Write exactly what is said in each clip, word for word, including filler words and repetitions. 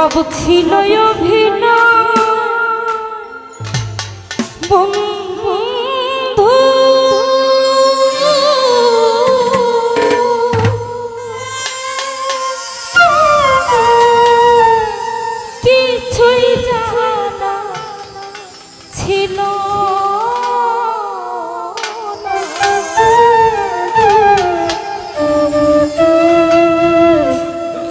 সব ছিল অভিনয়,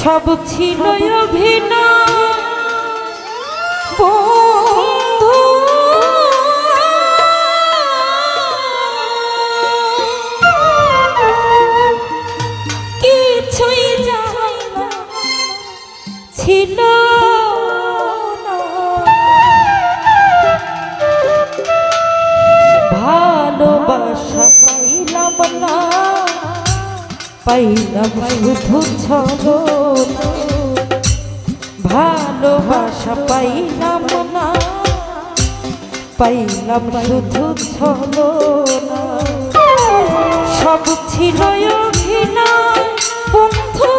সব ছিল অভিনয়। পাইলাম শুধু ছলনা, ভালোবাসা পাইলাম না, পাইলাম শুধু ছলনা। সব ছিল অভিনয় বন্ধু,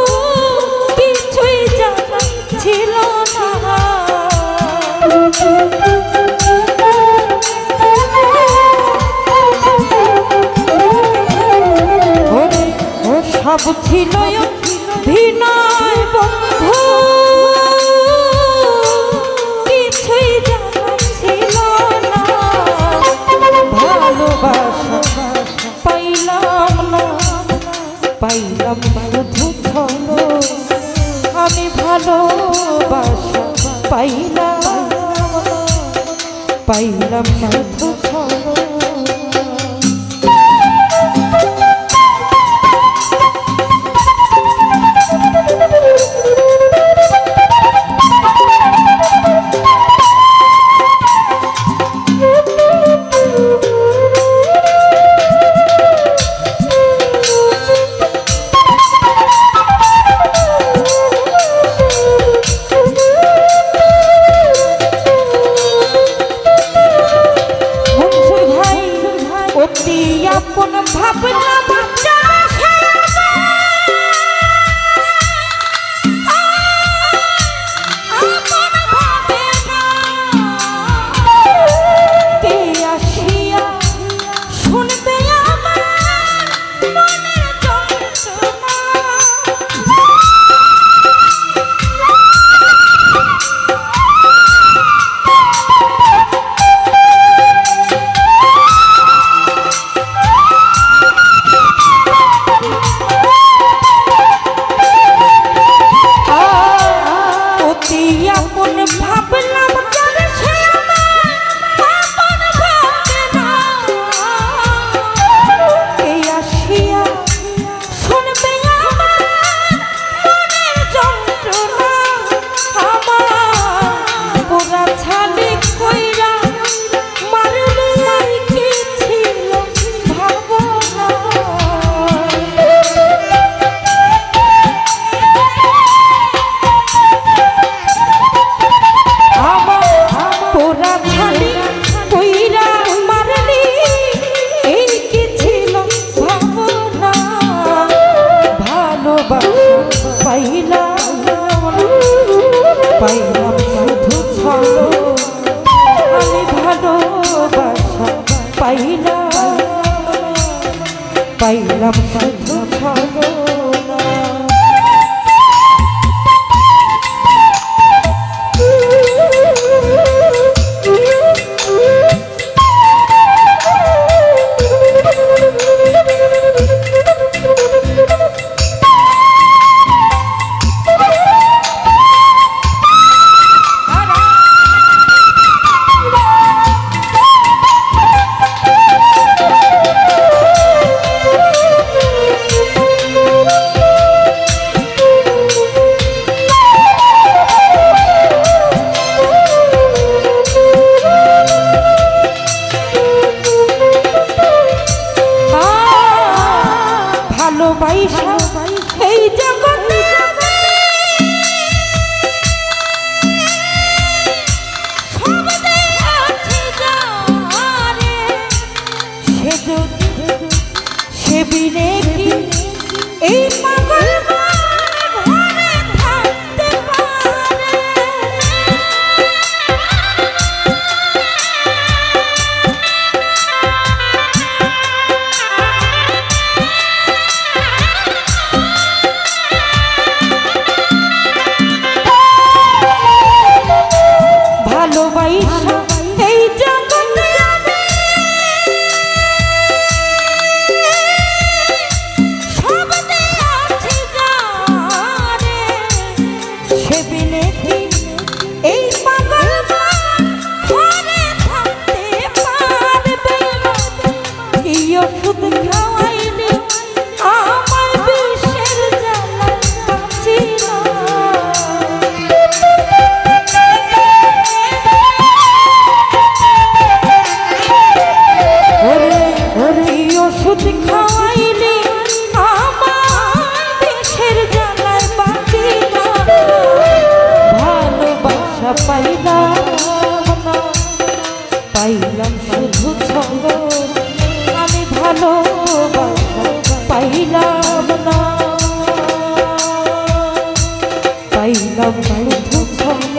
কিছুই জানা ছিল না। সব ছিল অভিনয় বন্ধু, কিছুই জানা ছিল না। ভালোবাসা পাইলাম না, পাইলাম শুধু ছলনা। আমি ভালোবাসা পাইলাম না, পাইলাম শুধু ছলনা। পাইলাম শুধু ছলনা। পাইলাম না, পাইলাম শুধু সঙ্গ, আমি ভালো পাইলাম না, পাইলাম শুধু সঙ্গ।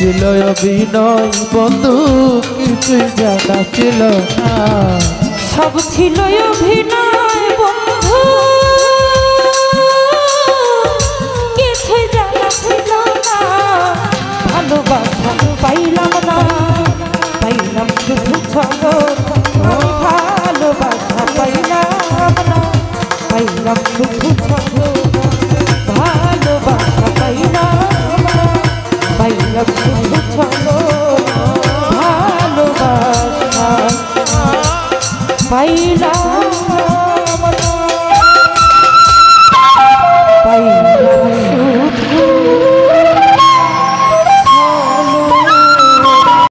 ছিল অভিনয় বন্ধু কিছুই জানা ছিল না, সব ছিল অভিনয় বন্ধু কিছুই জানা ছিল না। ভালোবাসা পাইলাম না, পাইলাম শুধু জগৎ, ভালোবাসা পাইলাম না, পাইলাম শুধু জগৎ, ভালোবাসা পাইলাম না, পাইলাম শুধু জগৎ, ভালোবাসা পাইলাম।